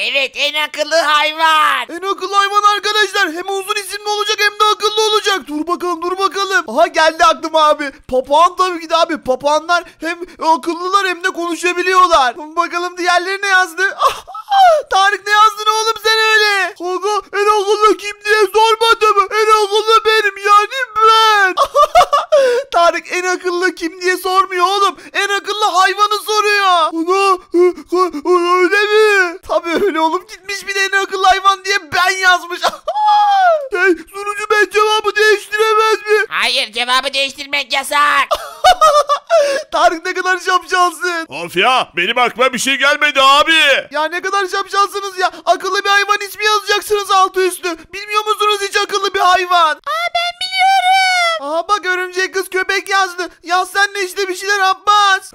Evet, en akıllı hayvan. En akıllı hayvan arkadaşlar. Hem uzun isimli olacak hem de akıllı olacak. Dur bakalım, dur bakalım. Aha geldi aklıma abi. Papağan tabii ki de abi. Papağanlar hem akıllılar hem de konuşabiliyorlar. Bakalım diğerleri ne yazdı? Tarık ne yazdın oğlum sen öyle? Kanka en akıllı kim diye sormadım. En akıllı benim yani ben. Tarık en akıllı kim diye sormuyor oğlum. En akıllı hayvanı soruyor. Ana öyle mi? Tabii öyle oğlum, gitmiş bir de en akıllı hayvan diye ben yazmış. Hey sunucu, ben cevabı değiştiremez mi? Hayır, cevabı değiştirmek yasak. Tarık ne kadar şapşalsın. Of ya, benim aklıma bir şey gelmedi abi. Ya ne kadar şapşalsınız ya. Akıllı bir hayvan ismi yazacaksınız altı üstü. Bilmiyor musunuz hiç akıllı bir hayvan? Aa, ben biliyorum. Aha bak, örümcek kız köpek yazdı. Ya sen de işte bir şeyler yapmaz.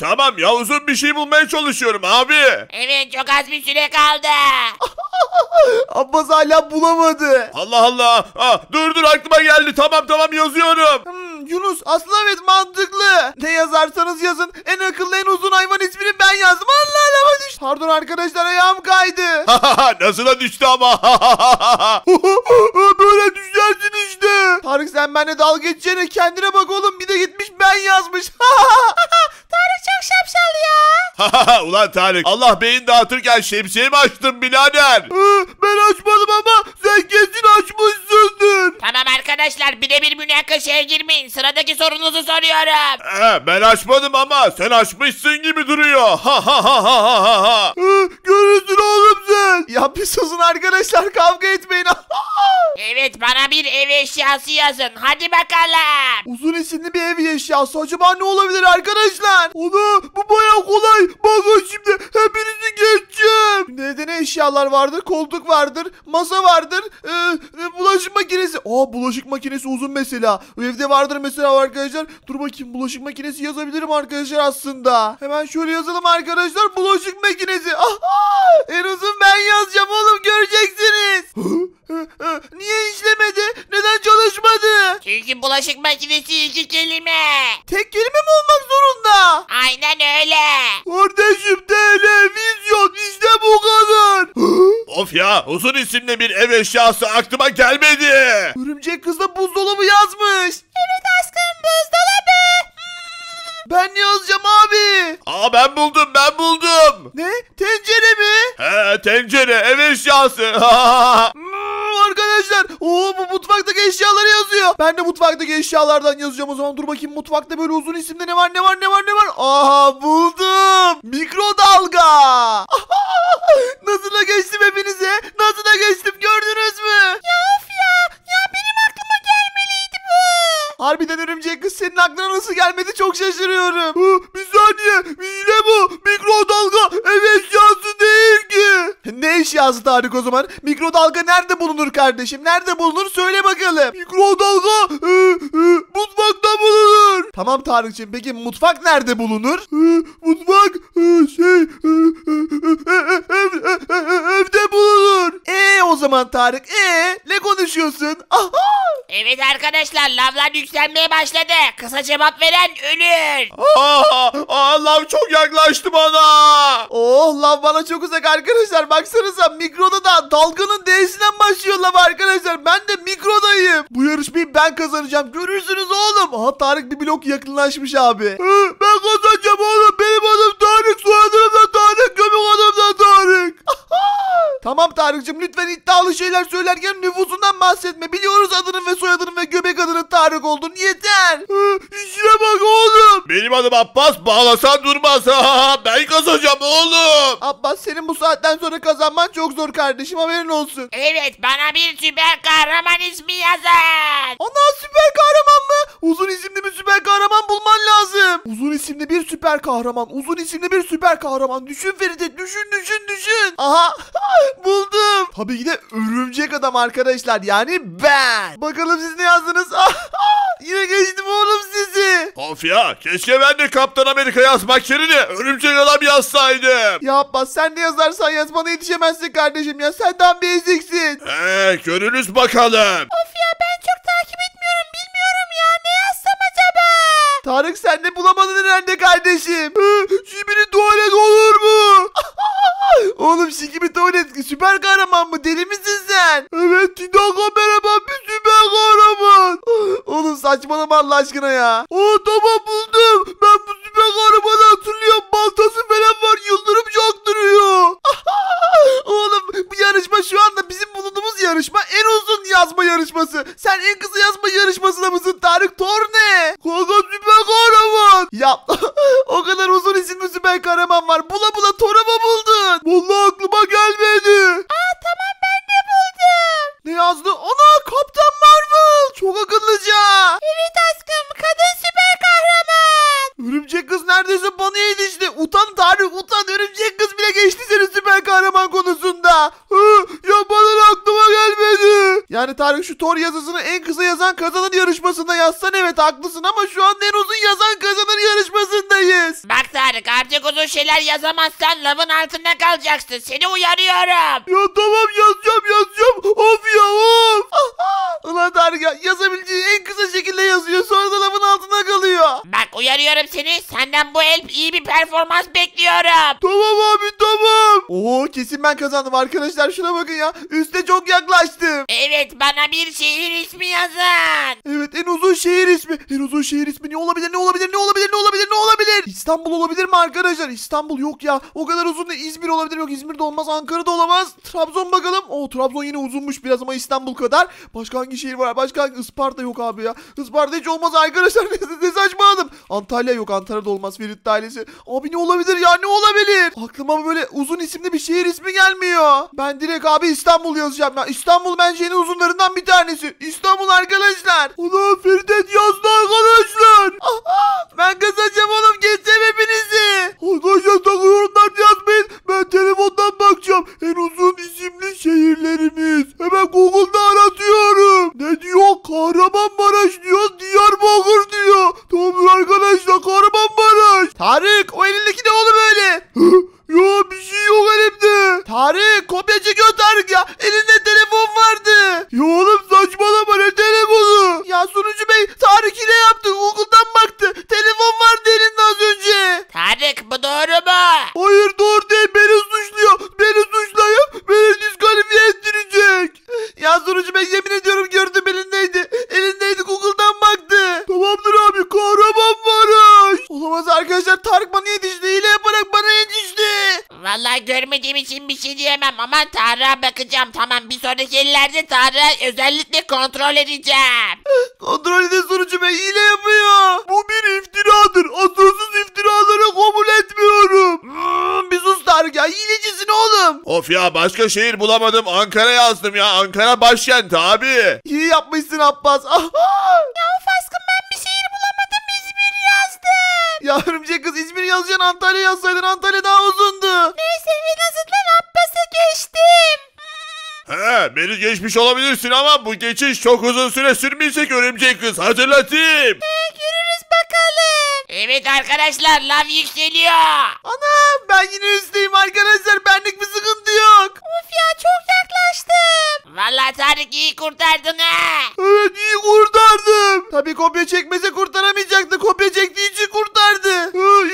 Tamam ya, uzun bir şey bulmaya çalışıyorum abi. Evet, çok az bir süre kaldı. Abbas hala bulamadı. Allah Allah. Dur aklıma geldi. Tamam yazıyorum. Yunus aslında evet mantıklı. Ne yazarsanız yazın, en akıllı en uzun hayvan ismini ben yazdım. Allah Allah düştü. Pardon arkadaşlar, ayağım kaydı. Nasıl da düştü ama. Böyle düşersin işte. Tarık sen benimle dalga geçeceğine kendine bak oğlum. Bir de gitmiş ben yazmış. Tarık çok şapşal ya. Ulan Tarık, Allah beyin dağıtırken şemsiye mi açtın birader? Ben açmadım ama sen kesin açmışsındır. Tamam arkadaşlar, birebir münakaşaya girmeyin. Sıradaki sorunuzu soruyorum. Ben açmadım ama sen açmışsın gibi duruyor. Görürsün oğlum sen. Ya bir susun arkadaşlar, kavga etmeyin. Evet, bana bir ev eşyası yazın. Hadi bakalım. Uzun isimli bir ev eşyası. Acaba ne olabilir arkadaşlar? Ana bu bayağı kolay. Bakın şimdi hepinizi geçeceğim. Nerede ne eşyalar vardır? Koltuk vardır. Masa vardır. Bulaşık makinesi. Aa, bulaşık makinesi uzun mesela. O evde vardır mesela arkadaşlar. Dur bakayım, bulaşık makinesi yazabilirim arkadaşlar aslında. Hemen şöyle yazalım arkadaşlar. Bulaşık makinesi. En uzun ben yazacağım oğlum, göreceksiniz. Niye işlemedi? Neden çalışmadı? Çünkü bulaşık makinesi iki kelime. Tek kelime mi olmak zorunda? Aynen öyle. Kardeşim televizyon işte bu kadar. Of ya, uzun isimli bir ev eşyası aklıma gelmedi. Örümcek kız da buzdolabı yazmış. Evet aşkım, buzdolabı. Ben ne yazacağım abi? Aa, ben buldum. Ne? Tencere mi? He, tencere ev eşyası. Arkadaşlar, bu mutfaktaki eşyaları yazıyor. Ben de mutfaktaki eşyalardan yazacağım o zaman. Dur bakayım, mutfakta böyle uzun isimde ne var? Aha buldum. Mikrodalga. Nasıl da geçtim hepinize? Nasıl da geçtim, gördünüz mü? Ya of ya. Ya benim aklıma gelmeliydi bu. Harbiden örümcek kız, senin aklına nasıl gelmedi çok şaşırıyorum. Bir saniye. Yine bu mikrodalga ev eşyası değil ki. Ne eşyası Tarık o zaman? Mikrodalga nerede bulunur kardeşim? Nerede bulunur? Söyle bakalım. Mikrodalga mutfakta bulunur. Tamam Tarık'cığım, peki mutfak nerede bulunur? Mutfak evde bulunur. O zaman Tarık ne konuşuyorsun? Evet arkadaşlar, lavlar yükselmeye başladı. Kısa cevap veren ölür. Lav çok yaklaştı bana. Oh, lav bana çok uzak arkadaşlar. Baksanıza, mikroda da dalganın D'sinden başlıyor lav arkadaşlar. Ben de mikrodayım. Bu yarışmayı ben kazanacağım. Görürsünüz oğlum. Aha, Tarık bir blok yakınlaşmış abi. Ben kazanacağım oğlum. Benim adım Tarık. Soyadım da Tarık. Gömük adım da Tarık. Tamam Tarık'cığım, lütfen iddialı şeyler söylerken nüfusundan bahsetme. Biliyoruz adının ve soyadının ve göbek adının Tarık olduğunu. Yeter. İşine bak oğlum. Benim adım Abbas. Bağlasan durmaz. Ben kazanacağım oğlum. Abbas, senin bu saatten sonra kazanman çok zor kardeşim. Haberin olsun. Evet, bana bir süper kahraman ismi yazın. Ana, süper kahraman mı? Uzun isimli bir süper kahraman bulman lazım. Uzun isimli bir süper kahraman. Düşün Ferited. Düşün. Aha. Buldum. Tabii ki de örümcek adam arkadaşlar. Yani ben. Bakalım siz ne yazdınız? Yine geçtim oğlum sizi. Of ya, keşke ben de Kaptan Amerika yazmak yerine örümcek adam yazsaydım. Ya Abbas, sen de yazarsan yazmana yetişemezsin kardeşim ya. Senden bir eziksin. Görürüz bakalım. Of ya, ben çok takip etmiyorum. Bilmiyorum ya. Ne yazsam acaba? Tarık, sen de bulamadın herhalde kardeşim. Şimdi tuvalet olur mu? Oğlum Şikibi Tuvalet süper kahraman mı? Deli misin sen? Evet Tidaka, merhaba, bir süper kahraman. Oğlum saçmalama Allah aşkına ya. Oo tamam, buldum. Ben bu süper kahramanı hatırlıyorum. Baltası falan var. Yıldırım çaktırıyor. Oğlum bu yarışma şu anda bizim bulunduğumuz yarışma en uzun yazma yarışması. Sen en kısa yazma yarışmasına mısın Tarık Torne? Kanka süper kahraman. Ya o kadar uzun isimli süper kahraman var. Bula bula Torama buldun. Vallahi aklıma gelmedi. Aa tamam, ben de buldum. Ne yazdı? Ana Kaptan Marvel. Çok akıllıca. Evet aşkım, kadın süper kahraman. Örümcek kız neredeyse bana yetişti. Utan Tarık utan, örümcek kız bile geçti senin süper kahraman konusunda. Ya bana aklıma gelmedi. Yani Tarık şu Thor yazısını en kısa yazan kazanır yarışmasında yazsan evet haklısın, ama şu an en uzun yazan kazanır yarışmasındayız. Bak Tarık, artık uzun şeyler yazamazsan lavın altında kalacaksın, seni uyarıyorum. Ya tamam, yazacağım. Of ya of. Ulan Tarık ya, yazabileceği en kısa şekilde yazıyor, sonra da lavın altında kalıyor. Bak uyarıyorum seni, senden bu el iyi bir performans bekliyorum. Tamam abi tamam. Oo kesin ben kazandım arkadaşlar, şuna bakın ya, üste çok yaklaştım. Evet, bana bir şehir ismi yazın. Evet, en uzun şehir ismi. En uzun şehir ismi ne olabilir? İstanbul olabilir mi arkadaşlar? İstanbul yok ya. O kadar uzun da İzmir olabilir. Yok, İzmir'de olmaz. Ankara'da olamaz. Trabzon bakalım. Oo Trabzon yine uzunmuş biraz ama İstanbul kadar. Başka hangi şehir var? Başka hangi? Isparta yok abi ya. Isparta hiç olmaz arkadaşlar. Ne saçmaladım. Antalya yok. Antalya'da olmaz. Ferited ailesi. Abi ne olabilir ya? Ne olabilir? Aklıma böyle uzun isimli bir şehir ismi gelmiyor. Ben direkt abi İstanbul yazacağım ya. İstanbul bence en uzunlarından bir tanesi. İstanbul arkadaşlar. Ulan Ferited yazdı arkadaşlar. Ben kazanacağım oğlum. Geçsem hepinizi. Arkadaşlar sakın yorumlarda yazmayın. Ben telefondan bakacağım. En uzun isimli şehirlerimiz. Hemen Google'da aratıyorum. Ne diyor? Kahramanmaraş diyor. Diyarbakır diyor. Tamam arkadaşlar, Kahramanmaraş. Tarık o elindeki ne oğlum öyle? Ya bir şey yok elimde. Tarık kopya çekiyor Tarık ya. Elinde telefon vardı. Ya oğlum saçmalama, ne telefonu? Ya sunucu bey, Tarık ile yaptı. Google'dan baktı. Telefon vardı elinde az önce. Tarık bu doğru mu? Hayır doğru değil. Beni suçluyor. Beni suçlayıp beni diskalifiye ettirecek. Ya sunucu bey, yemin ediyorum gördüm, elindeydi. Elindeydi, Google'dan baktı. Tamamdır abi, Kahramanmaraş. Olamaz arkadaşlar, Tarık bana yetişti. Hile yaparak bana yetişti. Vallahi görmediğim için bir şey diyemem ama Tarık'a bakacağım. Tamam, bir sonraki illerde Tarık'ı özellikle kontrol edeceğim. Kontrol edin sunucu bey, hile yapıyor. Bu bir iftiradır. Asılsız iftiraları kabul etmiyorum. Bir sus Tarık ya, hilecisin oğlum. Of ya, başka şehir bulamadım, Ankara yazdım ya. Ankara başkent abi. İyi yapmışsın Abbas. Ya of aşkım, ben bir şehir bulamadım, İzmir yazdım. Ya örümcek kız, İzmir yazacaksın, Antalya yazsaydın, Antalya daha uzundu. Neyse, en azından Abbas'a geçtim. He, beni geçmiş olabilirsin ama bu geçiş çok uzun süre sürmeyecek örümcek kız, hatırlatayım. Görürüz bakalım. Evet arkadaşlar, lav yükseliyor. Anam ben yine üstteyim arkadaşlar, benlik bir sıkıntı yok. Of ya, çok yaklaştım. Vallahi Tarık iyi kurtardın ha. Evet iyi kurtardım. Tabii kopya çekmese kurtaramayacaktı, kopya çektiği için kurtardı.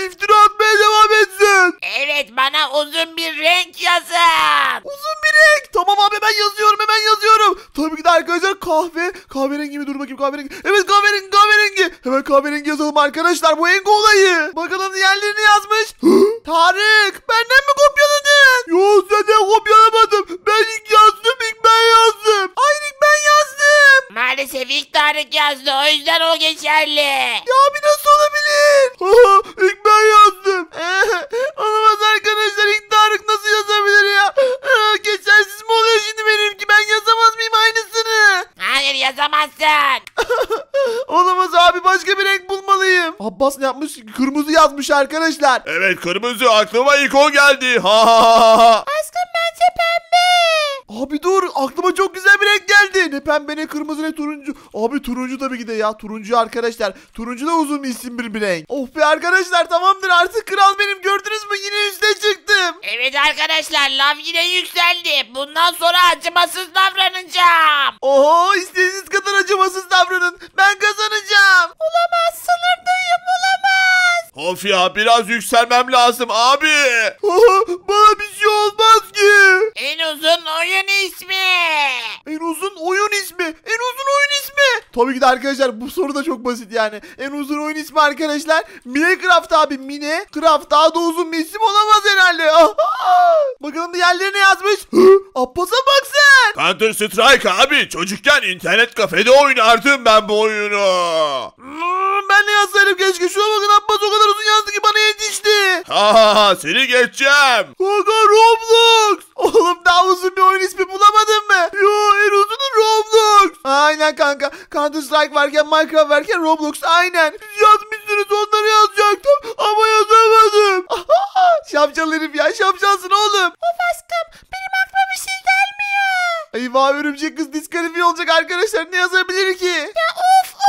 İftira atmaya devam etsin. Evet, bana uzun bir renk yazın. Uzun bir renk. Tamam abi, ben yazıyorum, hemen yazıyorum. Tabii ki de arkadaşlar kahve. Kahverengi mi? Dur bakayım, kahverengi. Evet kahverengi. Hemen kahverengi yazalım arkadaşlar, bu en kolayı. Bakalım diğerlerini yazmış. Tarık benden mi kopyaladın? Yok, senden kopyalamadım. Ben ilk yazdım, ilk ben yazdım. Maalesef ilk Tarık yazdı, o yüzden o geçerli. Ya abi nasıl olabilir? İlk ben yazdım. Olamaz arkadaşlar, ilk Tarık nasıl yazabilir ya? Geçersiz mi oluyor şimdi benimki? Ben yazamaz mıyım aynısını? Hayır yazamazsın. Olamaz abi, başka bir renk bulmalıyım. Abbas ne yapmış? Kırmızı yazmış arkadaşlar. Evet kırmızı, aklıma ilk o geldi. Aşkım bence pembe. Abi dur, aklıma çok güzel bir renk geldi. Ne pembe ne kırmızı ne turuncu. Abi turuncu tabii ki de ya, turuncu arkadaşlar. Turuncu da uzun isim bir renk. Of be arkadaşlar, tamamdır artık kral benim, gördünüz mü? Yine üste çıktım. Evet arkadaşlar, lav yine yükseldi. Bundan sonra acımasız davranacağım. Oho, istediğiniz kadar acımasız davranın. Ben kazanacağım. Olamaz, sınırdayım, olamaz. Of ya, biraz yükselmem lazım abi. Bana bir şey olmaz ki. En uzun oyun ismi. Tabii ki de arkadaşlar bu soru da çok basit yani. En uzun oyun ismi arkadaşlar Minecraft abi. Minecraft daha da uzun bir isim olamaz herhalde. Bakalım diğerleri ne yazmış. Abbas'a bak sen. Counter Strike abi. Çocukken internet kafede oynardım ben bu oyunu. Ben ne yazsaydım keşke. Şuna bakın, Abbas o kadar uzun yazdı ki bana yetişti. Seni geçeceğim. Kanka Roblox. Oğlum daha uzun bir oyun ismi bulamadın mı? Yo, en uzunu Roblox. Aynen kanka. Counter Strike varken, Minecraft varken Roblox aynen. Yazmışsınız, onları yazacaktım ama yazamadım. Şapşal herif ya, şapşalsın oğlum. Of aşkım, benim aklıma bir şey gelmiyor. Eyvah, örümcek kız diskalifiye olacak arkadaşlar, ne yazabilir ki? Ya of of.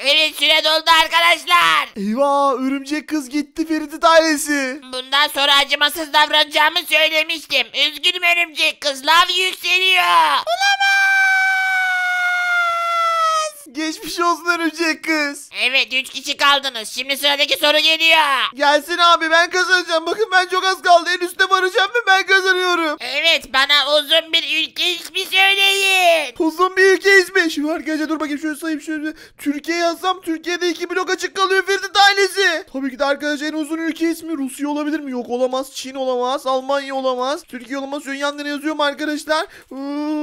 Evet, süre doldu arkadaşlar. Eyvah, örümcek kız gitti Ferited ailesi. Bundan sonra acımasız davranacağımı söylemiştim. Üzgünüm örümcek kız, lav yükseliyor. Olamaz. Geçmiş olsun örümcek kız. Evet, 3 kişi kaldınız. Şimdi sıradaki soru geliyor. Gelsin abi, ben kazanacağım. Bakın ben çok az kaldı. En üste varacağım ve ben kazanıyorum. Evet, bana uzun bir ülke ismi söyleyin. Uzun bir ülke ismi. Şimdi arkadaşlar dur bakayım, şöyle sayayım. Şöyle Türkiye yazsam Türkiye'de 2 blok açık kalıyor Ferited ailesi. Tabii ki de arkadaşlar en uzun ülke ismi Rusya olabilir mi? Yok, olamaz. Çin olamaz. Almanya olamaz. Türkiye olamaz. Ön yanlarına yazıyorum arkadaşlar.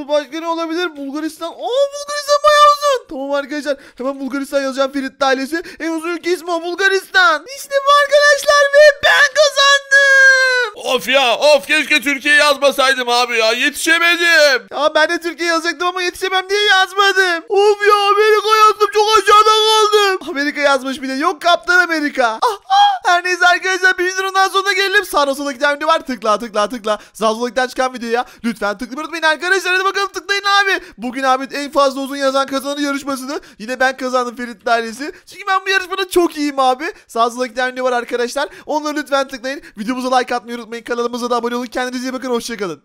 Başka ne olabilir? Bulgaristan. Bulgaristan bayağı uzun. Tamam arkadaşlar, hemen Bulgaristan yazacağım Ferited ailesi. En uzun ülke ismi o, Bulgaristan. İşte bu arkadaşlar ve ben kazandım. Of ya of, keşke Türkiye yazmasaydım abi ya, yetişemedim. Ya ben de Türkiye yazacaktım ama yetişemem diye yazmadım. Of ya, Amerika yazdım, çok aşağıda kaldım. Amerika yazmış bile, yok Kaptan Amerika. Her neyse arkadaşlar, bir videonun sonuna gelelim. Sağda solda giden video var, tıkla. Sağda solda çıkan videoya lütfen tıklamayı unutmayın arkadaşlar. Hadi bakalım tıklayın abi. Bugün abi en fazla uzun yazan kazanır yarışmasını yine ben kazandım Ferited ailesi. Çünkü ben bu yarışmada çok iyiyim abi. Sağda solda giden video var arkadaşlar. Onları lütfen tıklayın. Videomuza like atmayı unutmayın. Kanalımıza da abone olun. Kendinize iyi bakın. Hoşçakalın.